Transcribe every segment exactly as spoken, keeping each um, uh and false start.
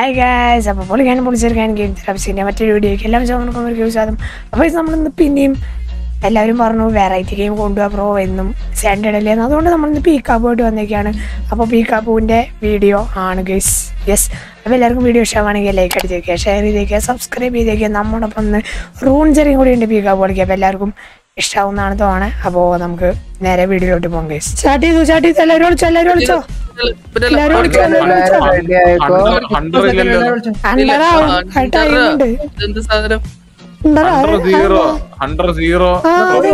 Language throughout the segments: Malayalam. Hi guys, I'm going to go to the game. I'm going to go to the game. I'm going to go to the game. I'm going to go to the game. I'm going Under zero, under zero. Oh, it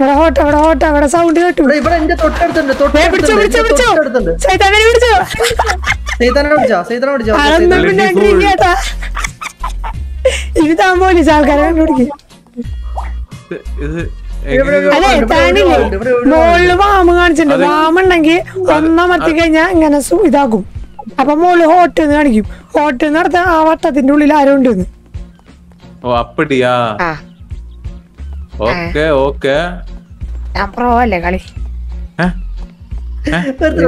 What a hot, what a hot, what a sound. But I'm the third and the third. Say that. Say that. Say that. I don't know. If the mole is all around, is it? I don't know. Oh, okay, okay. I'm probably. I thought I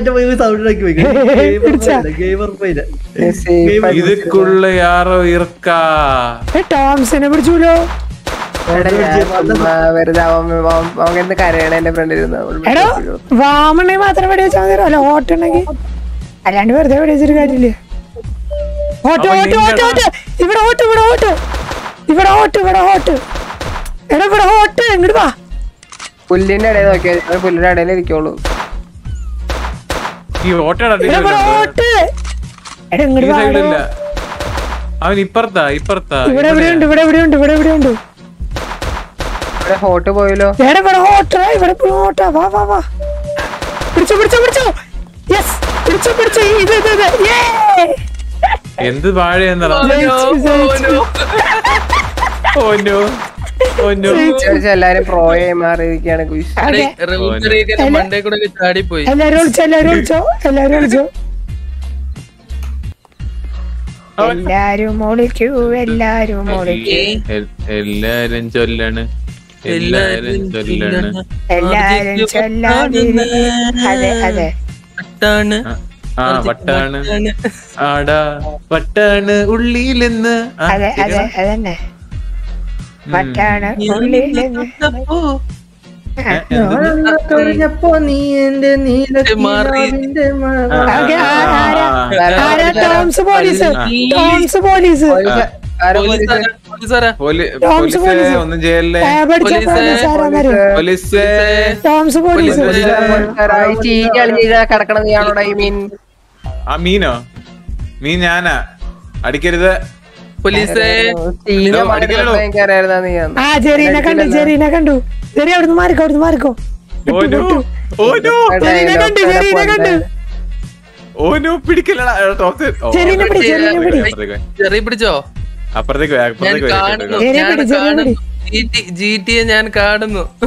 was out like we gave her with it. Is it cool? Yarka. Tom's in every Julio. I don't know. I'm going to carry it and a friend. I don't know. I'm going to carry it and a hot and again. I don't know where there is. Hot, hot, hot, hot. If it hot, if it hot, if it hot, if it hot, if it hot, pull in it. Okay, I pull it at any kilo. You water at the hot. I don't know. I'm Iperta, Iperta. Whatever you do, whatever you do, whatever you do. Hot boiler. There were hot, right? Very hot. Yes, it's a pretty. Yay! In the body and the last. Oh no. Oh no. It's a lot of proem. I Monday could be thirty points. And I don't tell I don't show. And I don't show. Elaru molecule, Elaru molecule. Elarin Jolana. Elarin Jolana. Elarin Jolana. Ada, Ada. Vatana. Ah, Vatana. Ada, Vatana. Ullilena. Ada, Ada, Ada. Vatana. Ullilena. I mean, I police, no, I don't know. Ah, Jerry, I can do. Jerry, I can do. Jerry, I can do. Oh no! Oh no! Jerry, I can do. Jerry, I can do. Oh no! Pretty killer. I talked it. Jerry, I can do. Jerry, I can do. I can do. Jerry, I can do. G T, I can do. I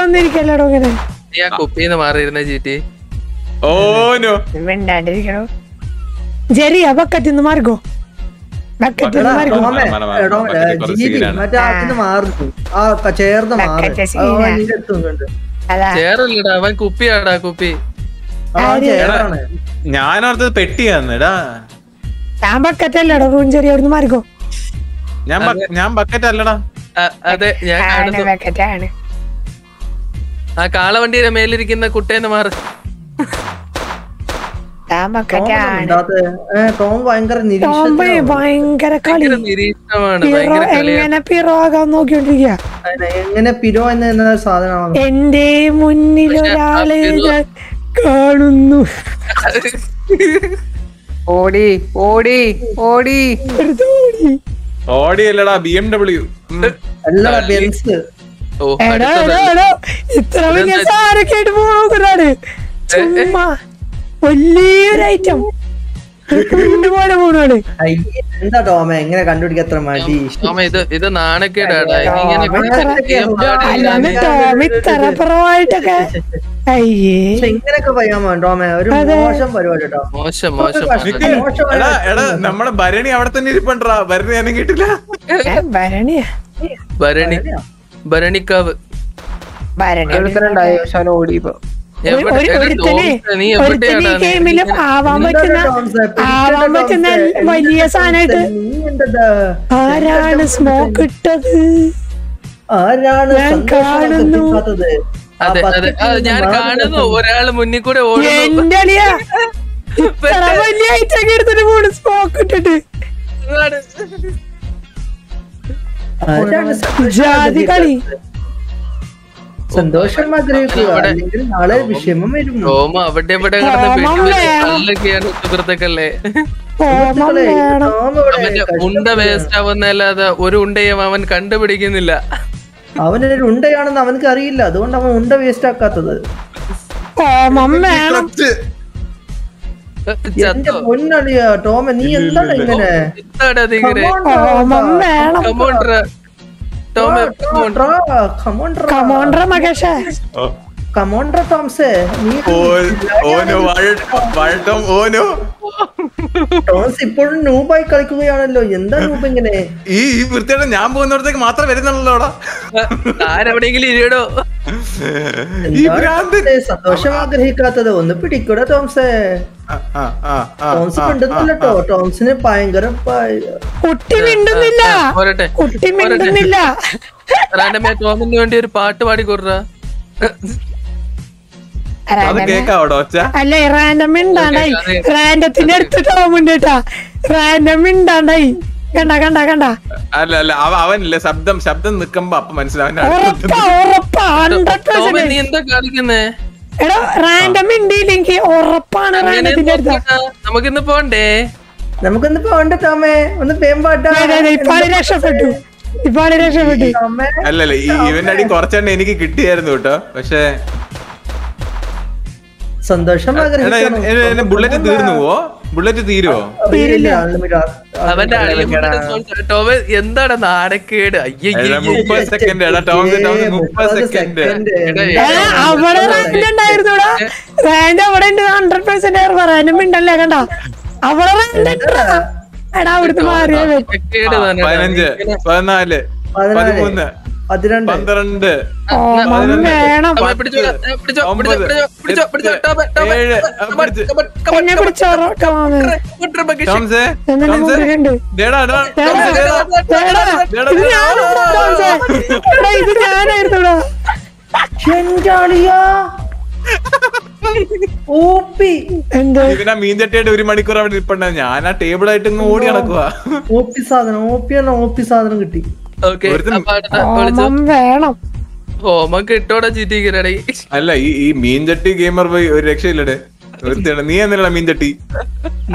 can do. I can yeah, copy the Marina G T. Oh no, when daddy, Jerry, I bucket in the Margo. Bucket in the Margo, I don't know. I'll catch air the Margo. I'll copy a copy. I'm not the petty and the Tamba Catella ruins your Margo. Yamba Catella. I never catch. I can't even get a mail in the Kutanamar. എന്റെ മുന്നിലൊരാളെ കാണുന്നു. ഓടി ഓടി ഓടി ഓടിയല്ലടാ ബി എം ഡബ്ല്യു അല്ലടാ ബെൻസ്. ഓ എടാ എടാ ഇത്ര വലിയ സാരക്കേട് പോവുകയാണ്. ചുമ്മാ വലിയൊരു ഐറ്റം ഇതുപോലെ പോവുകയാണ്. എന്താ ടോമ എങ്ങനെ കണ്ടുപിടിക്കാൻ അത്ര മടി? ടോമ ഇത് ഇത് നാണക്കേടാടാ. ഇങ്ങനെ അല്ലാതെ ടോമ ഇത്ര പരമായിട്ടൊക്കെ നമ്മളെ ഭരണി അവിടെ തന്നെ ഇരിപ്പണ്ടാ. ഭരണി ഞാനും കേട്ടില്ല. ഭരണി ഭരണിക്കാവ് ഓടിപ്പോ വലിയ സാധനമായിട്ട് ആരാണ് സ്മോക്ക് ഇട്ടത്? ആരാണ് ഞാൻ കാണുന്നു. അതെ അതെ ഞാൻ കാണുന്നു ഒരാള് മുന്നിൽ കൂടെ സന്തോഷം ഉണ്ട വേസ്റ്റ് ആവുന്നല്ലാതെ ഒരു ഉണ്ടയും അവൻ കണ്ടുപിടിക്കുന്നില്ല. അവനൊരു ഉണ്ടയാണെന്ന് അവനക്ക് അറിയില്ല, അതുകൊണ്ട് അവൻ ഉണ്ട വേസ്റ്റ് ആക്കാത്തത്. ടോമ നീ എന്താണ് ഇങ്ങനെ? കമോണ്ട്ര ടോംസേ ടോംസ് ഇപ്പോഴും നൂബായി കളിക്കുകയാണല്ലോ. എന്താ നൂബ് ഇങ്ങനെ? ഈ ഈ വൃത്തിയുടെ ഞാൻ പോകുന്നോടത്തേക്ക് മാത്രം വരുന്നുള്ളോടാ. ആരെവിടെയെങ്കിലും സന്തോഷം ആഗ്രഹിക്കാത്തത് ഒന്ന് പിടിക്കൂടാ ടോംസേ. ടോംസ് മിണ്ടുന്നില്ല കേട്ടോ. ടോംസിന് ഭയങ്കര ടോമിന് വേണ്ടി ഒരു പാട്ട് പാടി കൊടുക്ക. അല്ല റാൻഡം ഇണ്ടാണ്ടായി. റാൻഡത്തിന്റെ അടുത്ത് ടോമുണ്ട് കേട്ടാ. റാൻഡം ഇണ്ടാണ്ടായി. കണ്ട കണ്ട കണ്ട അല്ല അല്ല അവനില്ല. ശബ്ദം ശബ്ദം നിക്കുമ്പോ അപ്പൊ മനസ്സിലാവുന്നേ. എടാ റാൻഡം ഇണ്ടില്ലെങ്കിൽ ഉറപ്പാണ് റാൻഡത്തിന്റെ അടുത്ത്. നമുക്കിന്ന് പോണ്ടേ? നമുക്കിന്ന് പോണ്ടേ ടോമേ? ഒന്ന് പേമ്പാട്ടാ. രക്ഷപ്പെട്ടു ഇപ്പൊ രക്ഷപ്പെട്ടു. അല്ലല്ല ഇവന്റെ അടി കുറച്ചെണ്ണ എനിക്ക് കിട്ടിയായിരുന്നു കേട്ടോ. പക്ഷെ സന്തോഷം ബുള്ളറ്റ് തീർന്നു പോവോ? ബുള്ളറ്റ് തീരുവോ? അവന്റെ ടോമ എന്താണ് നാടക്കേട്? മുപ്പത് സെക്കൻഡ് മുപ്പത് സെക്കൻഡ് ഉണ്ടല്ലേ. കണ്ട പതിനഞ്ച് പതിനാല് പതിമൂന്ന് പന്ത്രണ്ട് മീൻചട്ടിയായിട്ട് ഒരു മണിക്കൂർ അവിടെ ഇരിപ്പണ്ട. ഞാൻ ആ ടേബിളായിട്ട് ഓടി നടക്കുക. ഓപ്പി സാധനം ഓപ്പിയാണ്. ഓപ്പി സാധനം കിട്ടി. അല്ല ഈ മീൻചട്ടി ഗെയിമർ പോയി ഒരു രക്ഷയില്ലേ. നീ എന്തിനാ മീൻചട്ടി?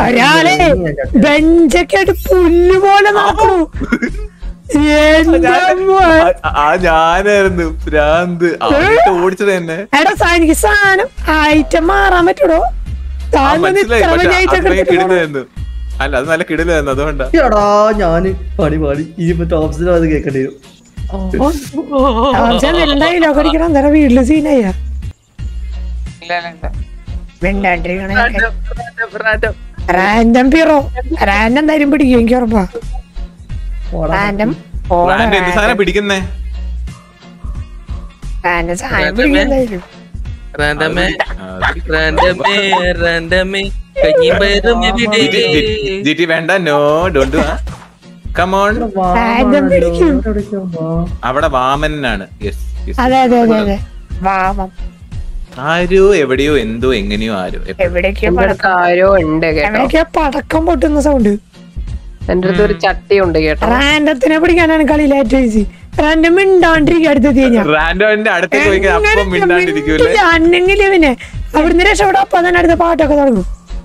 ആ ഞാനായിരുന്നു ഭ്രാന്ത് ഓടിച്ചത് തന്നെ. എനിക്ക് സാധനം ഐറ്റം മാറാൻ പറ്റൂടോ? ഇടുന്നായിരുന്നു. അല്ല അത് നല്ല കിടിലായിരുന്നു. അതുകൊണ്ടാ ഞാന് പാടി പാടി ഇനിയിപ്പോ ടോപ്സിനും അത് കേൾക്കേണ്ടി വരും. വീട്ടില് സീനായ റാൻഡം പിറോ റാൻഡം തരും പിടിക്കും. എനിക്ക് ഉറപ്പാ റാൻഡം പിടിക്കുന്നേ. അവിടെ വാമനാണ്. ആരോ എവിടെയോ എന്തോ എങ്ങനെയോ ആരോ എവിടെയൊക്കെയോ പടക്കം പൊട്ടുന്ന സൗണ്ട്. എന്റെ അടുത്ത് ഒരു ചട്ടി ഉണ്ട് കേട്ടോ. റാൻഡത്തിനെ പിടിക്കാനാണ് കളിയിലെ ഏറ്റവും ഈസി. റാൻഡം മിണ്ടാണ്ടിരിക്കും അടുത്തെത്തി കഴിഞ്ഞാൽ പിന്നെ അവിടുന്ന് രക്ഷപ്പെടാം. അപ്പൊ തന്നെ അടുത്ത പാട്ടൊക്കെ തുടങ്ങും.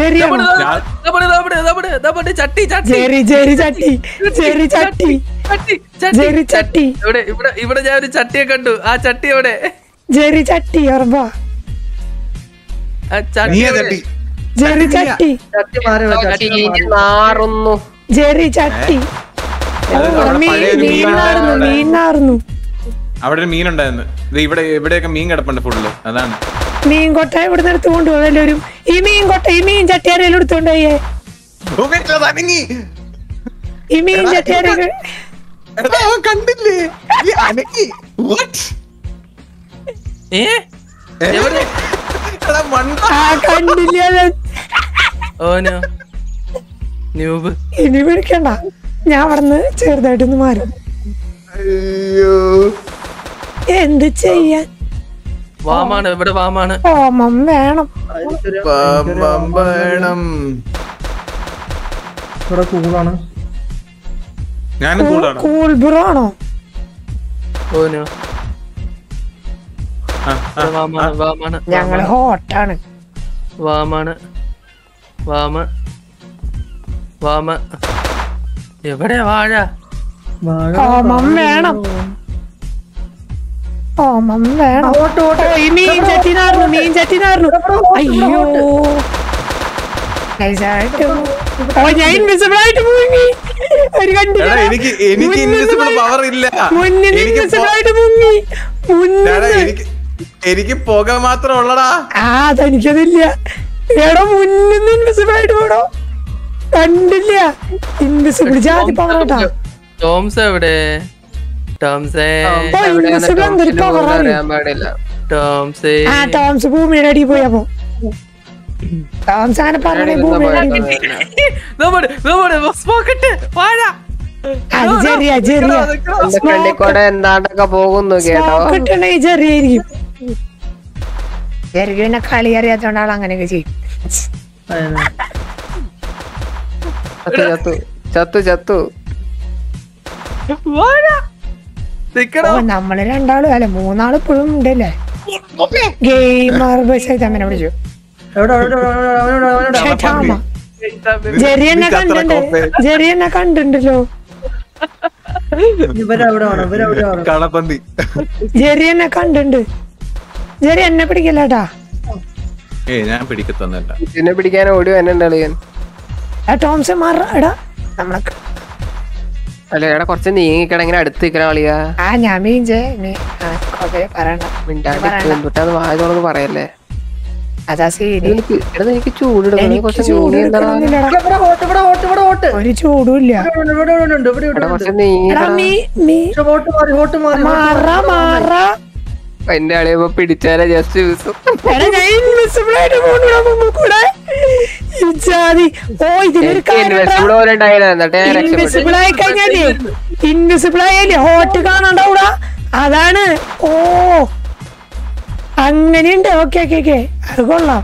ഇവിടെ ഞാൻ ഒരു ചട്ടിയെ കണ്ടു. ആ ചട്ടി എവിടെ? ജെറി ചട്ടി ഓർമ്മ. ജെറി ചട്ടി മാറുന്നു. ജെറി ചട്ടി അവിടെ മീൻ ഉണ്ടായിരുന്നു. ഇവിടെ എവിടെയൊക്കെ മീൻ കിടപ്പുണ്ട് ഫുള്ള്. അതാണ് മീൻ കൊട്ട. ഇവിടുന്ന് എടുത്ത് കൊണ്ടുപോകും എല്ലാവരും. ഈ മീൻ കൊട്ട ഈ മീൻ ചട്ടിയാരെല്ലാം എടുത്തോണ്ടോയേ. ഈ മീൻ ചട്ടിയാരെ കണ്ടില്ലേ? ഇനി വിളിക്കണ്ട, ഞാൻ അവിടുന്ന് ചെറുതായിട്ടൊന്ന് മാറും. എന്ത് ചെയ്യാൻ? ഓമം വേണം. കൂൾ ബ്രോ ആണോ? ഞങ്ങള് ഹോട്ടാണ്. വാമാണ് വാമ വാമ എവിടെ വാഴ? ഓമം വേണം. ഓമം വേണം. മീൻ ചറ്റിനാർന്നു മീൻ ചറ്റിനാർന്നു. അയ്യോ എനിക്ക് പോകാൻ മാത്രം ഉള്ളടാ. ആ അതെനിക്കതില്ല. എടോ മുന്നിൽ ഇൻവിസിബിൾ ആയിട്ട് പോടോ. കണ്ടില്ല ഇൻവിസിബിൾ ജാതി പറഞ്ഞോട്ടാ. ടോംസ് എവിടെ? ടോംസേ ഇൻവിസിബിൾ എന്തൊരു കവറാണ്. ടോംസേ ആ ടോംസ് ഭൂമിയുടെ അടിയിൽ പോയപ്പോ എന്താണ്ടൊക്കെ പോകുന്നു കേട്ടോ. പിന്നെ കളി അറിയാത്തോണ്ട് ആൾ അങ്ങനെയൊക്കെ ചെയ്യും. ചത്തു ചത്തു നമ്മള് രണ്ടാളും അല്ലെ മൂന്നാള് ഇപ്പോഴും ഉണ്ടല്ലേ. ഗെയിമർ ബസ് അമ്മനെ വിളിച്ചു. ജെറിയെന്നെ കണ്ടിണ്ടല്ലോ. ജെറിയെന്നെ കണ്ടിണ്ട്. ജെറി എന്നെ പിടിക്കല്ലേട്ടാ. പിടിക്കാൻ ഓടി ടോംസ് മാറാടാ. നമ്മളൊക്കെ അല്ല കൊറച്ച് നീങ്ങിക്കടങ്ങനെ അടുത്ത് നിൽക്കണ കളിയാ. ആ ഞാൻ മീൻജെ പറയണ്ട മിണ്ടാണ്ടിട്ട് വായതോളൊന്ന് പറയല്ലേ. എനിക്ക് ചൂട് ഒരു ചൂടില്ല. എന്റെ ആളിയപ്പോ പിടിച്ചാലേ ജസ്റ്റ് ഇൻവിസിബിൾ ആയി കഴിഞ്ഞാലേ ഇൻവിസിബിൾ ആയാലേ ഹോട്ട് കാണണ്ടാവൂടാ. അതാണ്. ഓ അങ്ങനെയുണ്ട്. ഓക്കെ ഓക്കെ ഓക്കെ അത് കൊള്ളാം.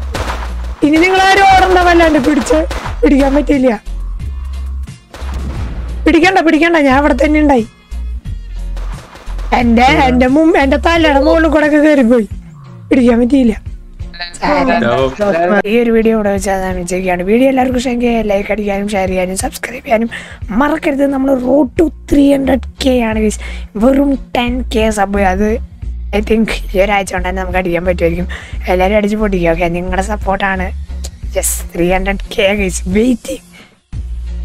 ഇനി നിങ്ങൾ ആരും ഓടണ്ട. വല്ലാണ്ട് പിടിച്ച് പിടിക്കാൻ പറ്റില്ല. പിടിക്കണ്ട പിടിക്കണ്ട ഞാൻ ഇവിടെ തന്നെ ഉണ്ടായി. എന്റെ എന്റെ മുമ്പ് എന്റെ തലയുടെ മുകളിൽ കൂടെ ഒക്കെ കയറിപ്പോയി. പിടിക്കാൻ പറ്റിയില്ല. ഈ ഒരു വീഡിയോ ഇവിടെ വെച്ചാൽ ചെയ്യുകയാണ്. വീഡിയോ എല്ലാവർക്കും ഷെയർ ലൈക്ക് അടിക്കാനും ഷെയർ ചെയ്യാനും സബ്സ്ക്രൈബ് ചെയ്യാനും മറക്കരുത്. നമ്മൾ road to three hundred K ആണ് ഗൈസ്. വെറും ടെൻ കെ സബ്. അത് ഐ തിങ്ക് ഈ ഒരാഴ്ച കൊണ്ടുതന്നെ നമുക്ക് അടിക്കാൻ പറ്റുമായിരിക്കും. എല്ലാവരും അടിച്ച് പൊട്ടിക്കുക. ഓക്കെ നിങ്ങളുടെ സപ്പോർട്ടാണ്. Just three hundred K guys waiting.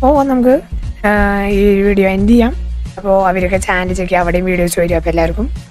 ഓ നമുക്ക് ഈ വീഡിയോ എൻഡ് ചെയ്യാം. അപ്പോൾ അവരൊക്കെ ചാനൽ ചെക്ക് ചെയ്യാം. അവിടെയും വീഡിയോസ് വരും. അപ്പോൾ എല്ലാവർക്കും